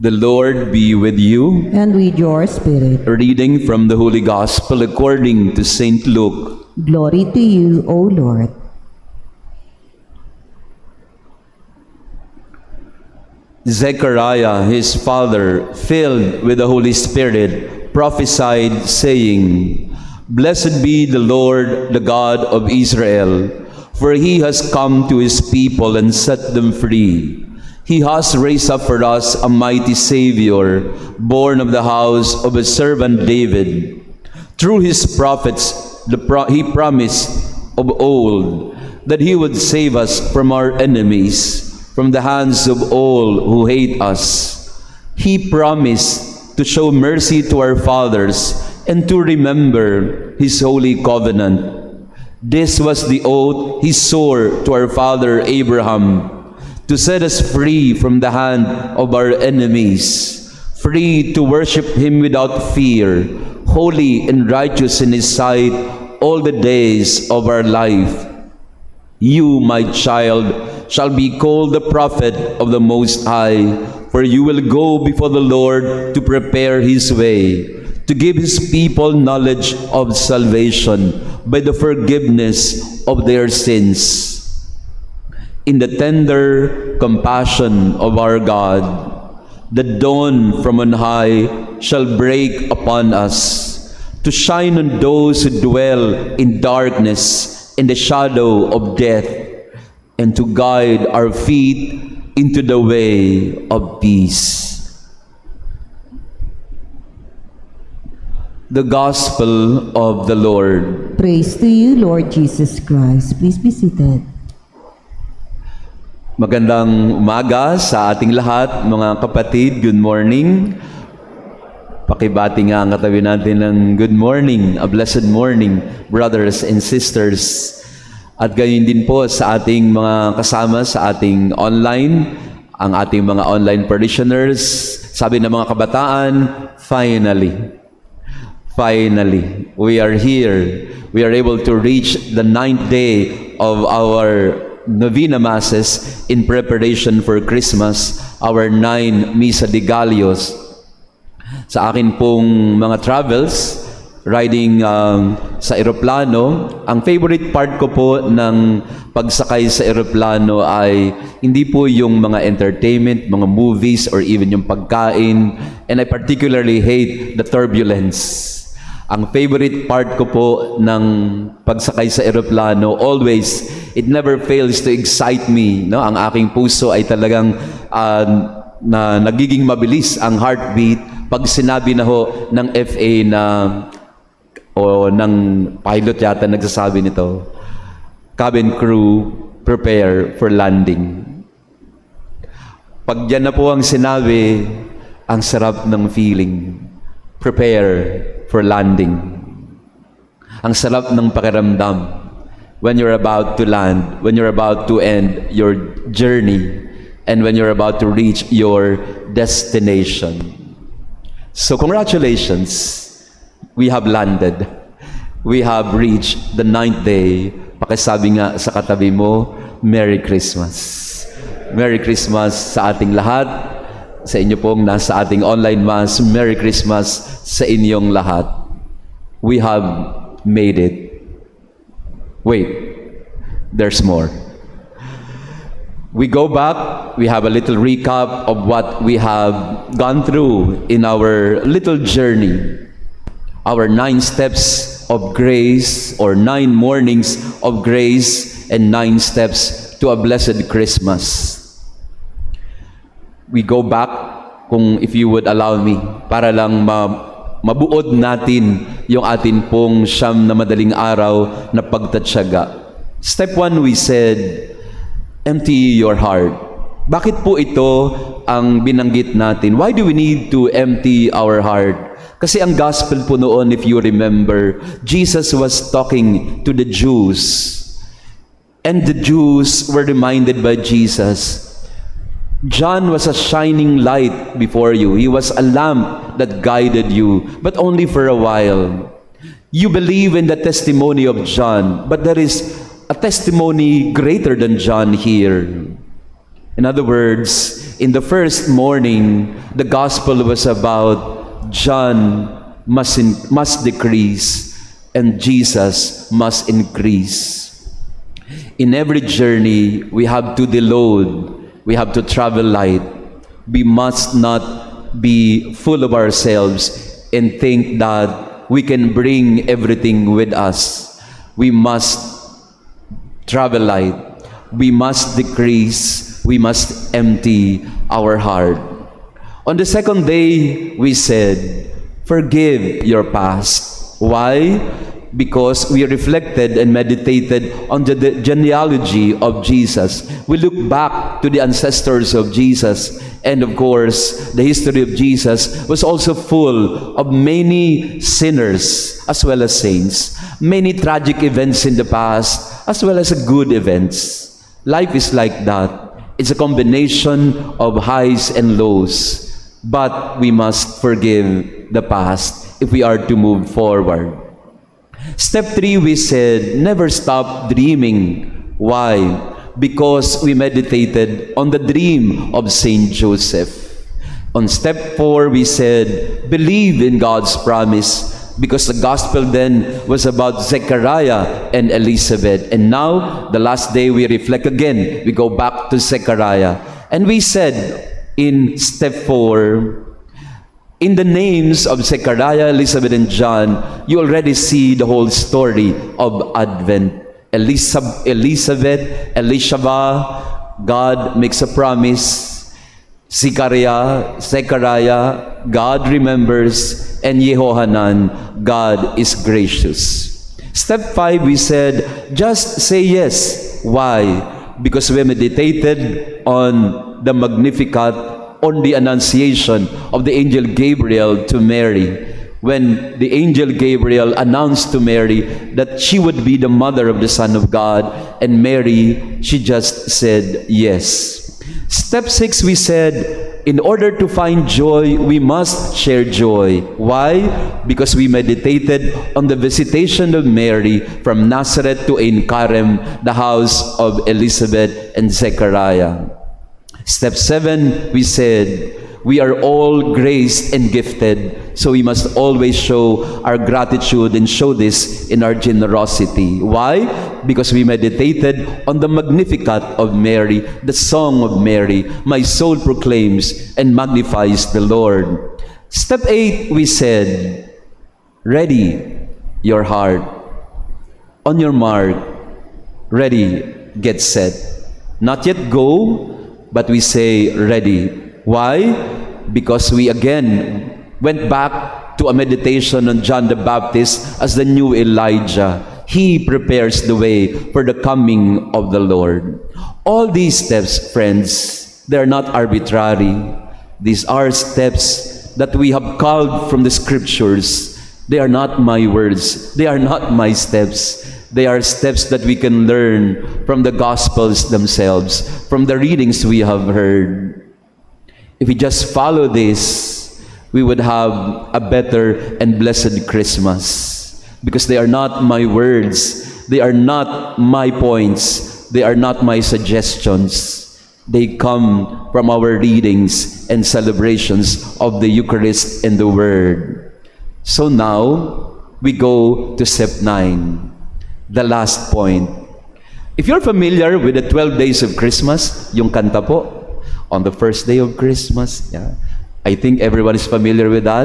The Lord be with you. And with your spirit. A reading from the Holy Gospel according to Saint Luke. Glory to you, O Lord. Zechariah, his father, filled with the Holy Spirit, prophesied, saying, Blessed be the Lord, the God of Israel, for he has come to his people and set them free. He has raised up for us a mighty Savior, born of the house of his servant David. Through his prophets, he promised of old that he would save us from our enemies, from the hands of all who hate us. He promised to show mercy to our fathers and to remember his holy covenant. This was the oath he swore to our father Abraham, to set us free from the hand of our enemies, free to worship him without fear, holy and righteous in his sight all the days of our life. You, my child, shall be called the prophet of the Most High, for you will go before the Lord to prepare his way, to give his people knowledge of salvation by the forgiveness of their sins. In the tender compassion of our God, the dawn from on high shall break upon us, to shine on those who dwell in darkness and the shadow of death, and to guide our feet into the way of peace. The Gospel of the Lord. Praise to you, Lord Jesus Christ. Please be seated. Magandang umaga sa ating lahat, mga kapatid. Good morning. Pakibati nga ang katabi natin ng good morning, a blessed morning, brothers and sisters. At gayon din po sa ating mga kasama sa ating online, ang ating mga online parishioners. Sabi ng mga kabataan, finally. Finally, we are here. We are able to reach the 9th day of our Novena Masses in preparation for Christmas, our 9 Misa de Gallo. Sa akin pong mga travels, riding sa eroplano, ang favorite part ko po ng pagsakay sa eroplano ay hindi po yung mga entertainment, mga movies, or even yung pagkain. And I particularly hate the turbulence. Ang favorite part ko po ng pagsakay sa eroplano, always, it never fails to excite me. No? Ang aking puso ay talagang nagiging mabilis ang heartbeat pag sinabi na ho ng FA na, o ng pilot yata nagsasabi nito, cabin crew, prepare for landing. Pag yan na po ang sinabi, ang sarap ng feeling. Prepare for landing. Ang sarap ng pakiramdam when you're about to land, when you're about to end your journey, and when you're about to reach your destination. So congratulations, we have landed. We have reached the 9th day. Pakisabi nga sa katabi mo, Merry Christmas. Merry Christmas sa ating lahat. Sa inyo pong nasa ating online mass, Merry Christmas sa inyong lahat. We have made it. Wait, there's more. We go back, we have a little recap of what we have gone through in our little journey. Our 9 steps of grace, or 9 mornings of grace, and 9 steps to a blessed Christmas. We go back, kung if you would allow me, para lang mabuod natin yung atin pong siyam na madaling araw na pagtatyaga. Step 1, we said, empty your heart. Bakit po ito ang binanggit natin? Why do we need to empty our heart? Kasi ang gospel po noon, if you remember, Jesus was talking to the Jews. And the Jews were reminded by Jesus, John was a shining light before you. He was a lamp that guided you, but only for a while. You believe in the testimony of John, but there is a testimony greater than John here. In other words, in the first morning, the gospel was about John must decrease and Jesus must increase. In every journey, we have to deload, we have to travel light. We must not be full of ourselves and think that we can bring everything with us. We must travel light. We must decrease. We must empty our heart. On the second day, we said, forgive your past. Why? Because we reflected and meditated on the genealogy of Jesus. We look back to the ancestors of Jesus, and of course, the history of Jesus was also full of many sinners as well as saints, many tragic events in the past as well as good events. Life is like that. It's a combination of highs and lows, but we must forgive the past if we are to move forward. Step 3, we said, never stop dreaming. Why? Because we meditated on the dream of Saint Joseph. On step 4, we said, believe in God's promise, because the gospel then was about Zechariah and Elizabeth. And now, the last day, we reflect again. We go back to Zechariah. And we said in step 4, in the names of Zechariah, Elizabeth, and John, you already see the whole story of Advent. Elizabeth, Elishaba, God makes a promise. Zechariah, God remembers. And Yehohanan, God is gracious. Step 5, we said, just say yes. Why? Because we meditated on the Magnificat, on the Annunciation of the Angel Gabriel to Mary, when the Angel Gabriel announced to Mary that she would be the mother of the Son of God, and Mary, she just said yes. Step 6, we said, in order to find joy, we must share joy. Why? Because we meditated on the visitation of Mary from Nazareth to Ein Karem, the house of Elizabeth and Zechariah. Step 7, we said, we are all graced and gifted, so we must always show our gratitude and show this in our generosity. Why? Because we meditated on the Magnificat of Mary, the song of Mary, my soul proclaims and magnifies the Lord. Step 8, we said, ready your heart. On your mark, ready, get set. Not yet go, but we say ready. Why? Because we again went back to a meditation on John the Baptist as the new Elijah. He prepares the way for the coming of the Lord. All these steps, friends, they are not arbitrary. These are steps that we have called from the Scriptures. They are not my words. They are not my steps. They are steps that we can learn from the Gospels themselves, from the readings we have heard. If we just follow this, we would have a better and blessed Christmas, because they are not my words. They are not my points. They are not my suggestions. They come from our readings and celebrations of the Eucharist and the Word. So now, we go to step 9. The last point. If you're familiar with the 12 days of Christmas, yung kanta po, on the first day of Christmas, yeah, I think everyone is familiar with that.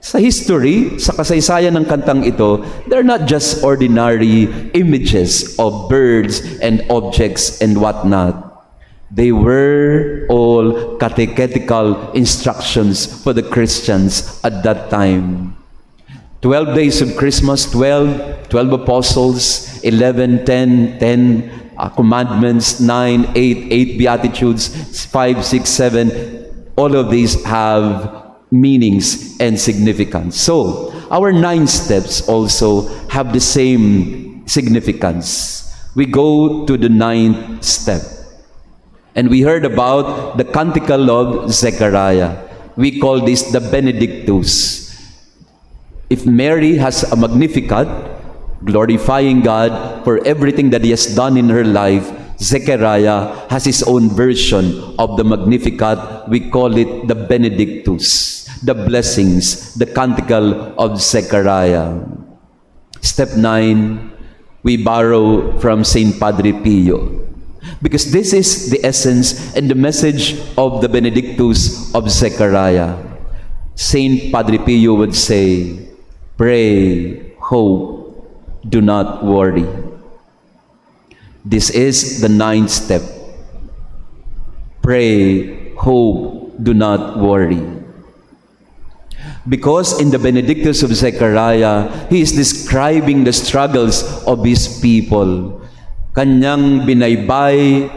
Sa history, sa kasaysayan ng kantang ito, they're not just ordinary images of birds and objects and whatnot. They were all catechetical instructions for the Christians at that time. 12 days of Christmas, 12 apostles, 11, 10, 10 commandments, 9, 8, 8 beatitudes, 5, 6, 7. All of these have meanings and significance. So, our 9 steps also have the same significance. We go to the 9th step. And we heard about the Canticle of Zechariah. We call this the Benedictus. If Mary has a Magnificat, glorifying God for everything that He has done in her life, Zechariah has his own version of the Magnificat. We call it the Benedictus, the blessings, the Canticle of Zechariah. Step 9, we borrow from Saint Padre Pio, because this is the essence and the message of the Benedictus of Zechariah. Saint Padre Pio would say, pray, hope, do not worry. This is the 9th step. Pray, hope, do not worry. Because in the Benedictus of Zechariah, he is describing the struggles of his people. Kanyang binaybay,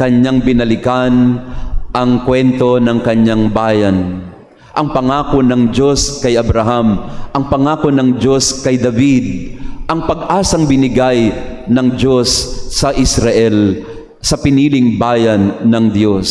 kanyang binalikan ang kwento ng kanyang bayan. Ang pangako ng Diyos kay Abraham, ang pangako ng Diyos kay David, ang pag-asang binigay ng Diyos sa Israel, sa piniling bayan ng Diyos,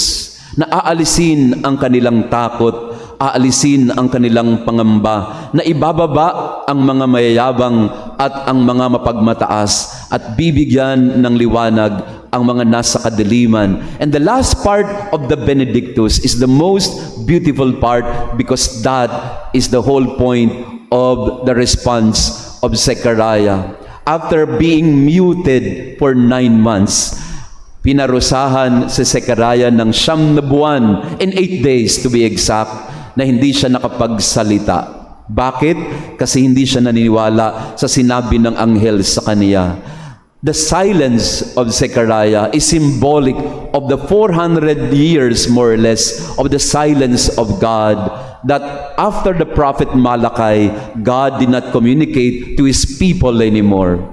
na aalisin ang kanilang takot, aalisin ang kanilang pangamba, na ibababa ang mga mayayabang at ang mga mapagmataas, at bibigyan ng liwanag ang mga nasa kadiliman. And the last part of the Benedictus is the most beautiful part, because that is the whole point of the response of Zechariah. After being muted for 9 months, pinarusahan si Zechariah ng 9 na buwan, in 8 days to be exact, na hindi siya nakapagsalita. Bakit? Kasi hindi siya naniniwala sa sinabi ng anghel sa kaniya. The silence of Zechariah is symbolic of the 400 years, more or less, of the silence of God, that after the prophet Malachi, God did not communicate to his people anymore,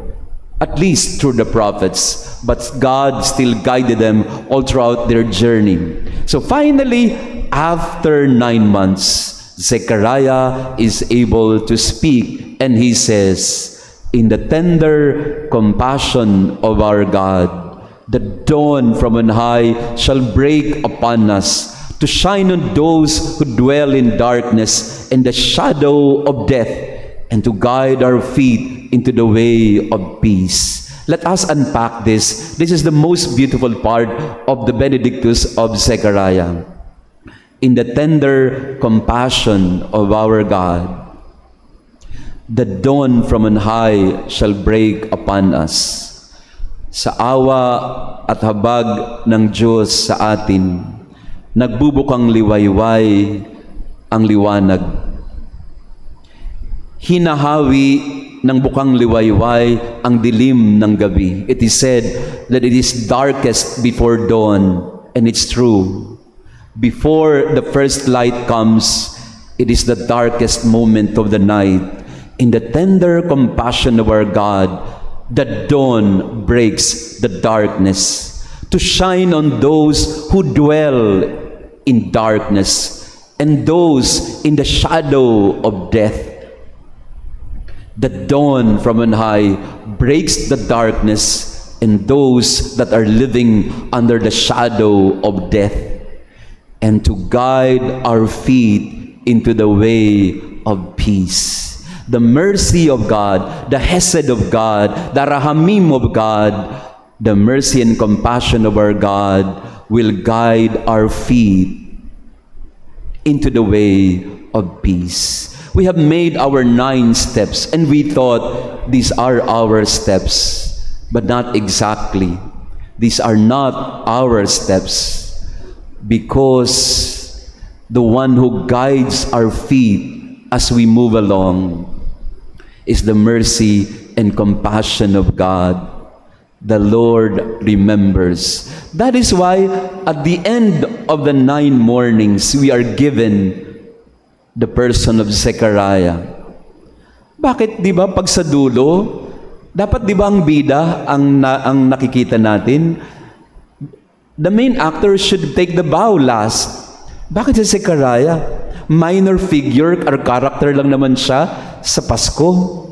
at least through the prophets, but God still guided them all throughout their journey. So finally, after 9 months, Zechariah is able to speak, and he says, in the tender compassion of our God, the dawn from on high shall break upon us, to shine on those who dwell in darkness and the shadow of death, and to guide our feet into the way of peace. Let us unpack this. This is the most beautiful part of the Benedictus of Zechariah. In the tender compassion of our God, the dawn from on high shall break upon us. Sa awa at habag ng Diyos sa atin, nagbubukang liwayway ang liwanag. Hinahawi ng bukang liwayway ang dilim ng gabi. It is said that it is darkest before dawn, and it's true. Before the first light comes, it is the darkest moment of the night. In the tender compassion of our God, the dawn breaks the darkness, to shine on those who dwell in darkness and those in the shadow of death. The dawn from on high breaks the darkness and those that are living under the shadow of death, and to guide our feet into the way of peace. The mercy of God, the Hesed of God, the Rahamim of God, the mercy and compassion of our God will guide our feet into the way of peace. We have made our 9 steps, and we thought these are our steps, but not exactly. These are not our steps, because the one who guides our feet as we move along is the mercy and compassion of God. The Lord remembers. That is why at the end of the 9 mornings, we are given the person of Zechariah. Bakit, di ba, pag sa dulo, dapat di ba ang bida ang nakikita natin? The main actor should take the bow last. Bakit si Zechariah? Minor figure or character lang naman siya sa Pasko.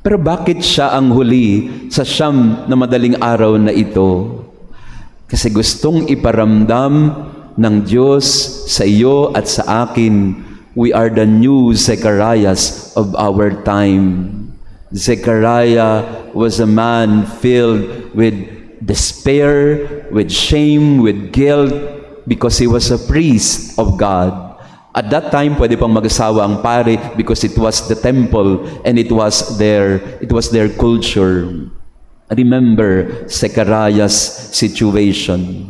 Pero bakit siya ang huli sa siyam na madaling araw na ito? Kasi gustong iparamdam ng Diyos sa iyo at sa akin, we are the new Zechariahs of our time. Zechariah was a man filled with despair, with shame, with guilt, because he was a priest of God. At that time, pwede pang mag-asawa ang pare because it was the temple and it was their culture. Remember Zechariah's situation.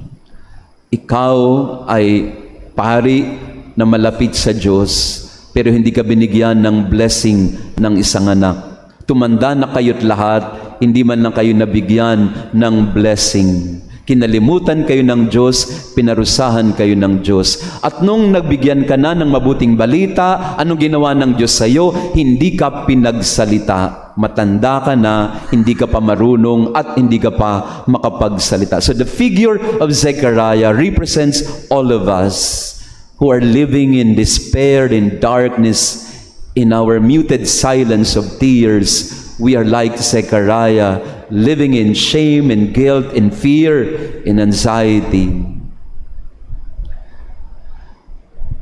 Ikaw ay pari na malapit sa Diyos, pero hindi ka binigyan ng blessing ng isang anak. Tumanda na kayo't lahat, hindi man lang kayo nabigyan ng blessing. Kinalimutan kayo ng Diyos, pinarusahan kayo ng Diyos. At nung nagbigyan ka na ng mabuting balita, anong ginawa ng Diyos sa iyo? Hindi ka pinagsalita. Matanda ka na, hindi ka pa marunong, at hindi ka pa makapagsalita. So the figure of Zechariah represents all of us who are living in despair, in darkness, in our muted silence of tears. We are like Zechariah, living in shame, in guilt, in fear, in anxiety.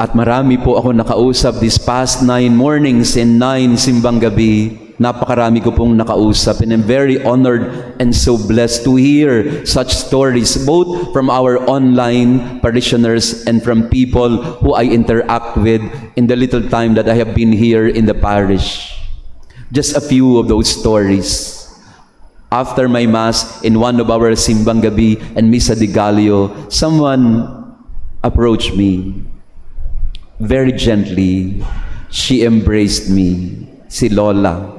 At marami po ako nakausap these past 9 mornings and 9 simbang gabi. Napakarami ko pong nakausap, and I'm very honored and so blessed to hear such stories, both from our online parishioners and from people who I interact with in the little time that I have been here in the parish. Just a few of those stories. After my Mass, in one of our Simbang Gabi and Misa de Gallo, someone approached me. Very gently, she embraced me, si Lola.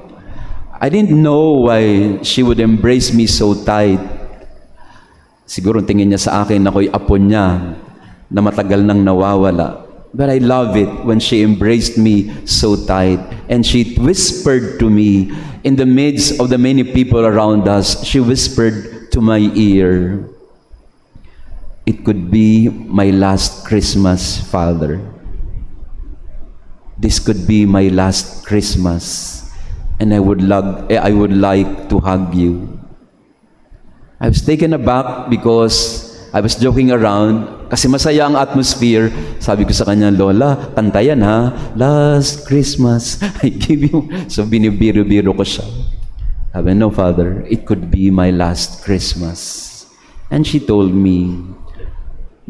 I didn't know why she would embrace me so tight. Siguro tingin niya sa akin na ako'y apo niya na matagal nang nawawala. But I love it when she embraced me so tight. And she whispered to me in the midst of the many people around us. She whispered to my ear, "It could be my last Christmas, Father. This could be my last Christmas. And I would like to hug you." I was taken aback because I was joking around. Kasi masaya ang atmosphere. Sabi ko sa kanya, "Lola, kanta yan ha. Last Christmas, I give you." So binibiro-biro ko siya. Sabi, "No, Father, it could be my last Christmas." And she told me,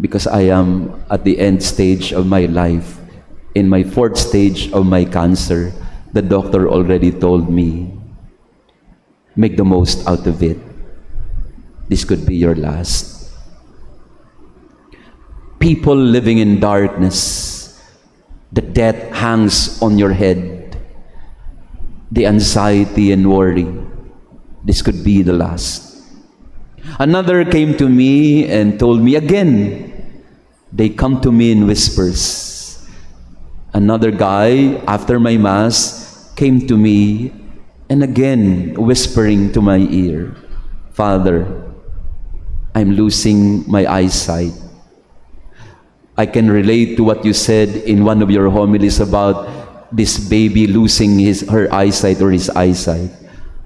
because I am at the end stage of my life, in my 4th stage of my cancer, the doctor already told me, "Make the most out of it. This could be your last." People living in darkness, the death hangs on your head, the anxiety and worry. This could be the last. Another came to me and told me again. They come to me in whispers. Another guy, after my Mass, came to me and again whispering to my ear, "Father, I'm losing my eyesight. I can relate to what you said in one of your homilies about this baby losing his eyesight.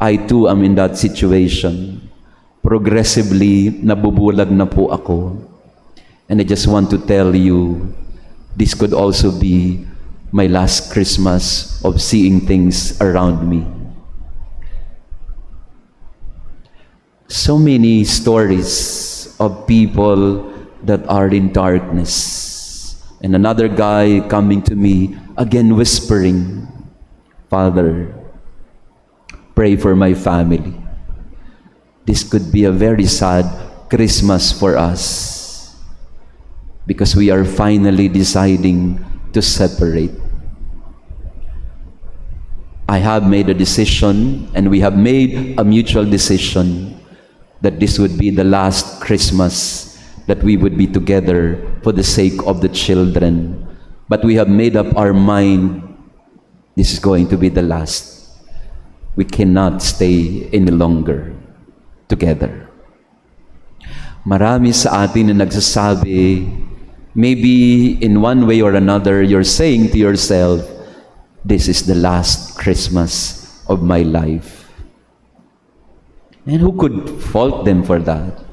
I too am in that situation. Progressively, nabubulag na po ako. And I just want to tell you, this could also be my last Christmas of seeing things around me." So many stories of people that are in darkness. And another guy coming to me, again whispering, "Father, pray for my family. This could be a very sad Christmas for us, because we are finally deciding to separate. I have made a decision, and we have made a mutual decision, that this would be the last Christmas that we would be together for the sake of the children. But we have made up our mind, this is going to be the last. We cannot stay any longer together." Marami sa atin na nagsasabi, maybe in one way or another, you're saying to yourself, "This is the last Christmas of my life." And who could fault them for that?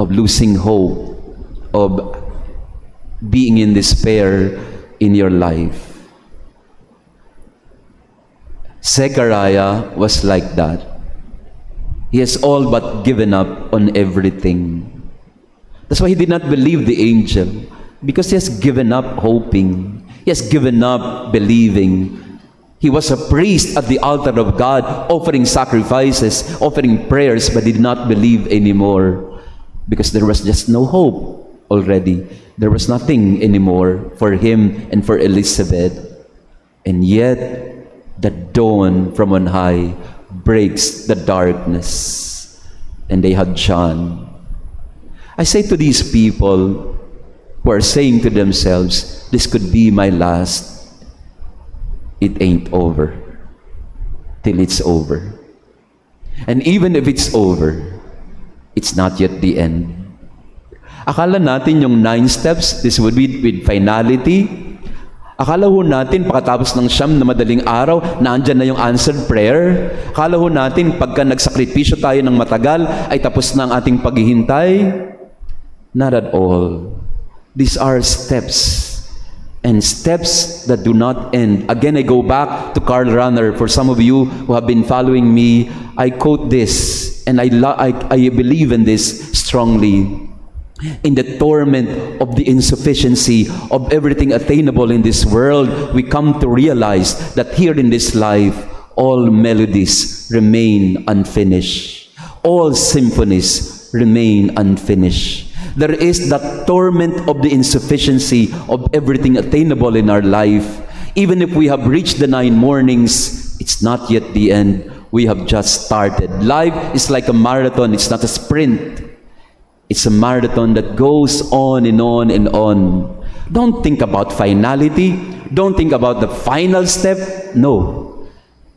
Of losing hope, of being in despair in your life. Zechariah was like that. He has all but given up on everything. That's why he did not believe the angel, because he has given up hoping. He has given up believing. He was a priest at the altar of God, offering sacrifices, offering prayers, but did not believe anymore, because there was just no hope already. There was nothing anymore for him and for Elizabeth. And yet, the dawn from on high breaks the darkness, and they had John. I say to these people who are saying to themselves, this could be my last, it ain't over till it's over. And even if it's over, it's not yet the end. Akala natin yung 9 steps, this would be with finality. Akala ho natin, pagkatapos ng siyam na madaling araw, naandyan na yung answered prayer. Akala ho natin, pagka nagsakripisyo tayo ng matagal, ay tapos na ang ating paghihintay. Not at all. These are steps. And steps that do not end. Again, I go back to Karl Rahner. For some of you who have been following me, I quote this, and I believe in this strongly. In the torment of the insufficiency of everything attainable in this world, we come to realize that here in this life, all melodies remain unfinished. All symphonies remain unfinished. There is that torment of the insufficiency of everything attainable in our life. Even if we have reached the 9 mornings, it's not yet the end. We have just started. Life is like a marathon. It's not a sprint. It's a marathon that goes on and on and on. Don't think about finality. Don't think about the final step. No.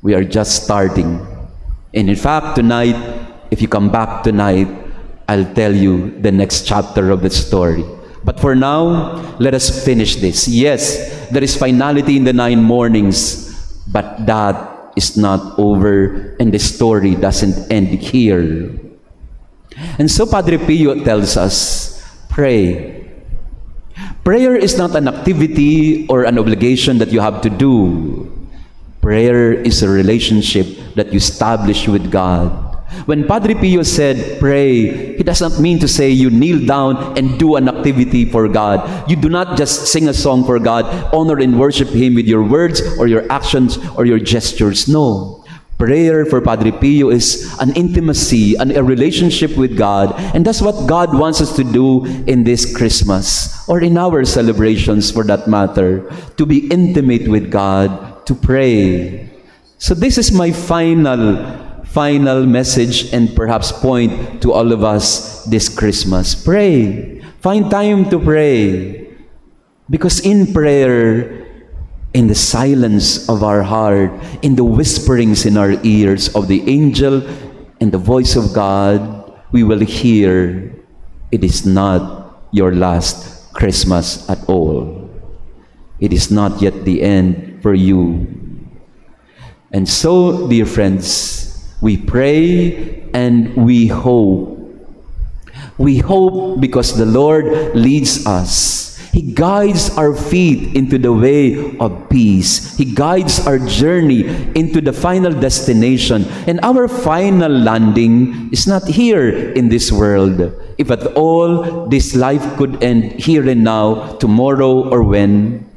We are just starting. And in fact, tonight, if you come back tonight, I'll tell you the next chapter of the story. But for now, let us finish this. Yes, there is finality in the 9 mornings, but that is not over, and the story doesn't end here. And so Padre Pio tells us, pray. Prayer is not an activity or an obligation that you have to do. Prayer is a relationship that you establish with God. When Padre Pio said, pray, he does not mean to say you kneel down and do an activity for God. You do not just sing a song for God, honor and worship Him with your words or your actions or your gestures. No. Prayer for Padre Pio is an intimacy, a relationship with God. And that's what God wants us to do in this Christmas, or in our celebrations for that matter, to be intimate with God, to pray. So this is my final message and perhaps point to all of us this Christmas. Pray. Find time to pray. Because in prayer, in the silence of our heart, in the whisperings in our ears of the angel and the voice of God, we will hear, it is not your last Christmas at all. It is not yet the end for you. And so, dear friends, we pray and we hope. We hope because the Lord leads us. He guides our feet into the way of peace. He guides our journey into the final destination. And our final landing is not here in this world. If at all, this life could end here and now, tomorrow or when,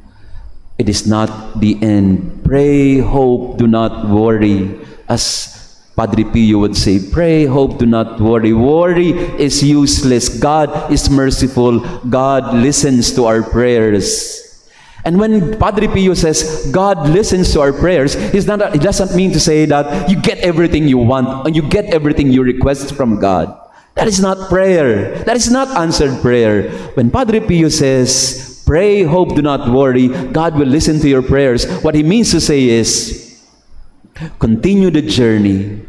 it is not the end. Pray, hope, do not worry. As Padre Pio would say, pray, hope, do not worry. Worry is useless. God is merciful. God listens to our prayers. And when Padre Pio says, God listens to our prayers, it doesn't mean to say that you get everything you want and you get everything you request from God. That is not prayer. That is not answered prayer. When Padre Pio says, pray, hope, do not worry, God will listen to your prayers, what he means to say is, continue the journey.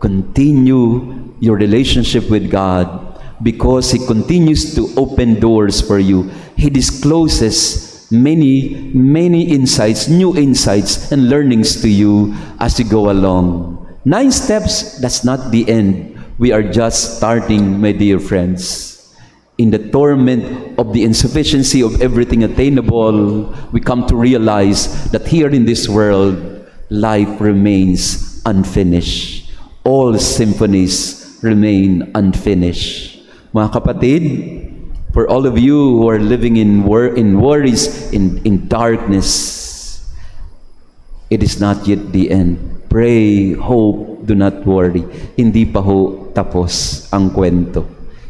Continue your relationship with God, because He continues to open doors for you. He discloses many, many insights, new insights and learnings to you as you go along. 9 steps, that's not the end. We are just starting, my dear friends. In the torment of the insufficiency of everything attainable, we come to realize that here in this world, life remains unfinished. all symphonies remain unfinished. Mga kapatid, for all of you who are living in worries, in darkness, it is not yet the end. Pray, hope, do not worry. Hindi pa ho tapos ang kwento.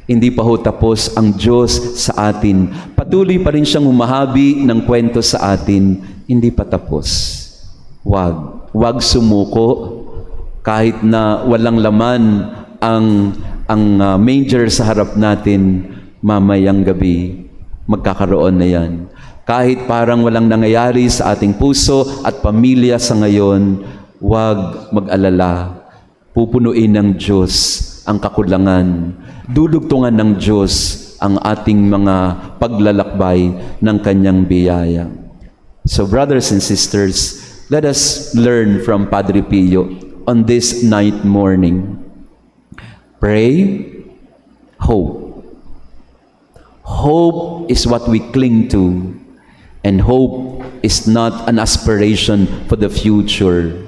Hindi pa ho tapos ang Diyos sa atin. Patuloy pa rin siyang humahabi ng kwento sa atin. Hindi pa tapos. Wag sumuko kahit na walang laman ang manger sa harap natin. Mamayang gabi, magkakaroon na yan. Kahit parang walang nangyayari sa ating puso at pamilya sa ngayon, huwag mag-alala. Pupunuin ng Diyos ang kakulangan. Dudugtungan ng Diyos ang ating mga paglalakbay ng Kanyang biyaya. So brothers and sisters, let us learn from Padre Pio on this night morning. Pray, hope. Hope is what we cling to, and hope is not an aspiration for the future.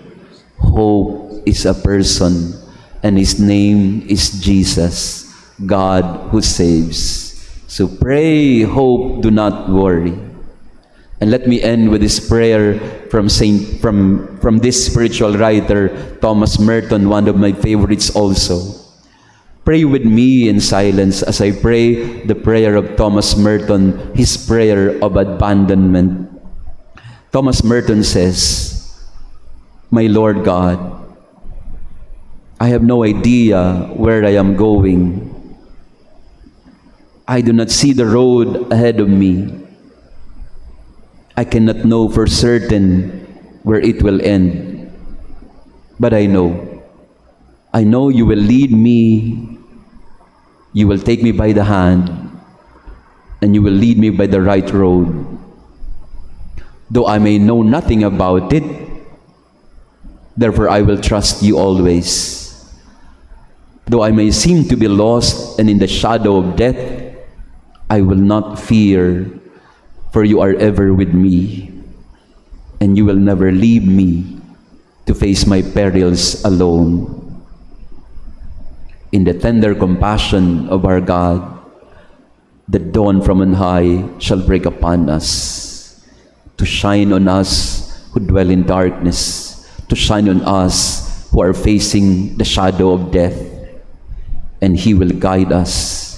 Hope is a person, and his name is Jesus, God who saves. So pray, hope, do not worry. And let me end with this prayer from this spiritual writer, Thomas Merton, one of my favorites also. Pray with me in silence as I pray the prayer of Thomas Merton, his prayer of abandonment. Thomas Merton says, "My Lord God, I have no idea where I am going. I do not see the road ahead of me. I cannot know for certain where it will end, but I know you will lead me, you will take me by the hand, and you will lead me by the right road. Though I may know nothing about it, therefore I will trust you always. Though I may seem to be lost and in the shadow of death, I will not fear, for you are ever with me, and you will never leave me to face my perils alone. In the tender compassion of our God, the dawn from on high shall break upon us, to shine on us who dwell in darkness, to shine on us who are facing the shadow of death. And He will guide us.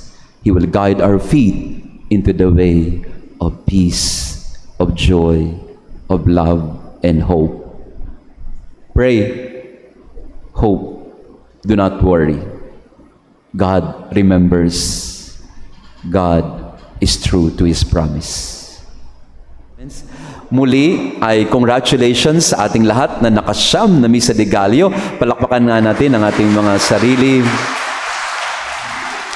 He will guide our feet into the way of peace, of joy, of love, and hope. Pray, hope, do not worry. God remembers. God is true to His promise." Muli ay congratulations sa ating lahat na nakasyam na Misa de Gallo. Palakpakan nga natin ang ating mga sarili.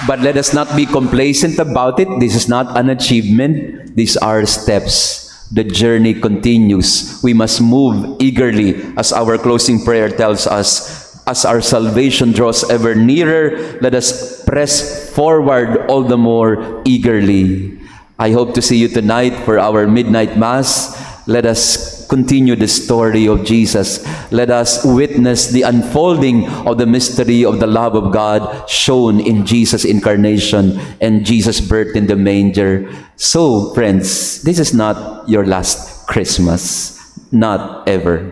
But let us not be complacent about it. This is not an achievement. These are steps. The journey continues. We must move eagerly, as our closing prayer tells us. As our salvation draws ever nearer, let us press forward all the more eagerly. I hope to see you tonight for our midnight mass. Let us continue the story of Jesus. Let us witness the unfolding of the mystery of the love of God shown in Jesus' incarnation and Jesus' birth in the manger. So, friends, this is not your last Christmas. Not ever.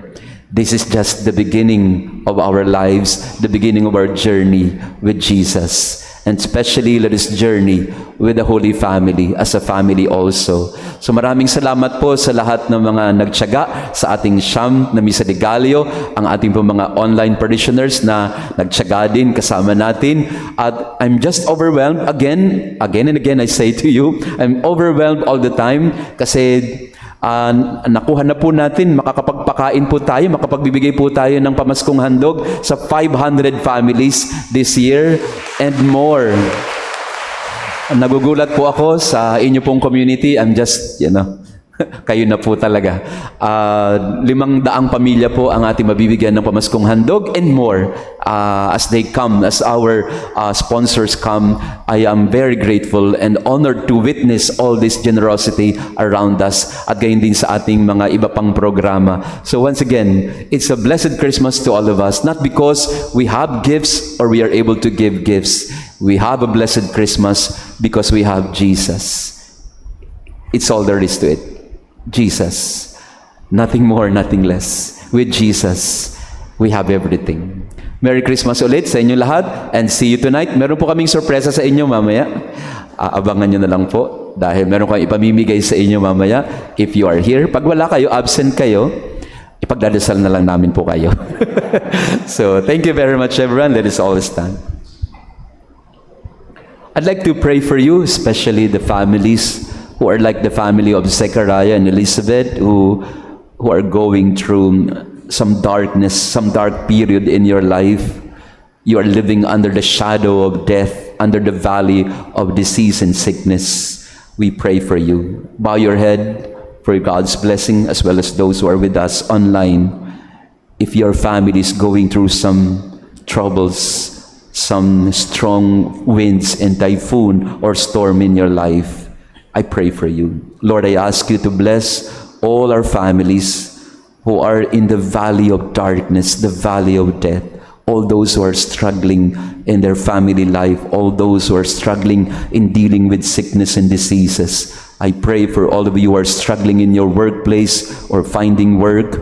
This is just the beginning of our lives, the beginning of our journey with Jesus. And especially, let us journey with the Holy Family, as a family also. So maraming salamat po sa lahat ng mga nagtiyaga sa ating siyam na Misa de Gallo, ang ating po mga online parishioners na nagtiyaga din kasama natin. At I'm just overwhelmed again and again I say to you, I'm overwhelmed all the time kasi nakuha na po natin, makakapagpakain po tayo, makapagbibigay po tayo ng pamaskong handog sa 500 families this year and more. Nagugulat po ako sa inyo pong community. I'm just, Kayo na po talaga. 500 pamilya po ang ating mabibigyan ng pamaskong handog and more as they come, as our sponsors come. I am very grateful and honored to witness all this generosity around us at gayon din sa ating mga iba pang programa. So once again, it's a blessed Christmas to all of us, not because we have gifts or we are able to give gifts. We have a blessed Christmas because we have Jesus. It's all there is to it. Jesus, nothing more, nothing less. With Jesus, we have everything. Merry Christmas ulit sa inyo lahat, and see you tonight. Meron po kaming sorpresa sa inyo mamaya. Abangan nyo na lang po, dahil meron kami ipamimigay sa inyo mamaya if you are here. Pag wala kayo, absent kayo, ipagdadasal na lang namin po kayo. So, thank you very much everyone. Let us all stand. I'd like to pray for you, especially the families who are like the family of Zechariah and Elizabeth, who are going through some darkness, some dark period in your life. You are living under the shadow of death, under the valley of disease and sickness. We pray for you. Bow your head for God's blessing, as well as those who are with us online. If your family is going through some troubles, some strong winds and typhoon or storm in your life, I pray for you. Lord, I ask you to bless all our families who are in the valley of darkness, the valley of death, all those who are struggling in their family life, all those who are struggling in dealing with sickness and diseases. I pray for all of you who are struggling in your workplace or finding work.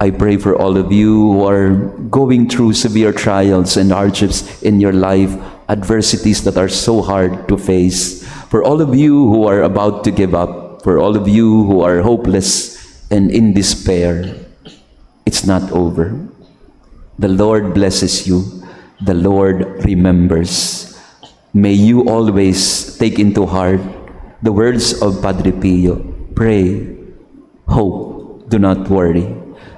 I pray for all of you who are going through severe trials and hardships in your life, adversities that are so hard to face. For all of you who are about to give up, for all of you who are hopeless and in despair, it's not over. The Lord blesses you. The Lord remembers. May you always take into heart the words of Padre Pio. Pray, hope, do not worry.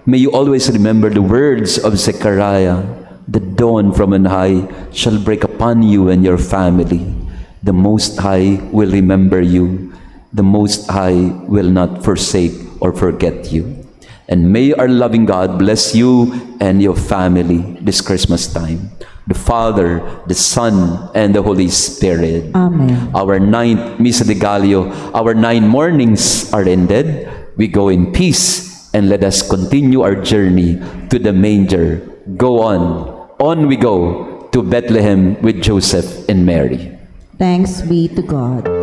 May you always remember the words of Zechariah. The dawn from on high shall break upon you and your family. The Most High will remember you. The Most High will not forsake or forget you. And may our loving God bless you and your family this Christmas time. The Father, the Son, and the Holy Spirit. Amen. Our 9th Misa de Gallo, our 9 mornings are ended. We go in peace, and let us continue our journey to the manger. Go on we go to Bethlehem with Joseph and Mary. Thanks be to God.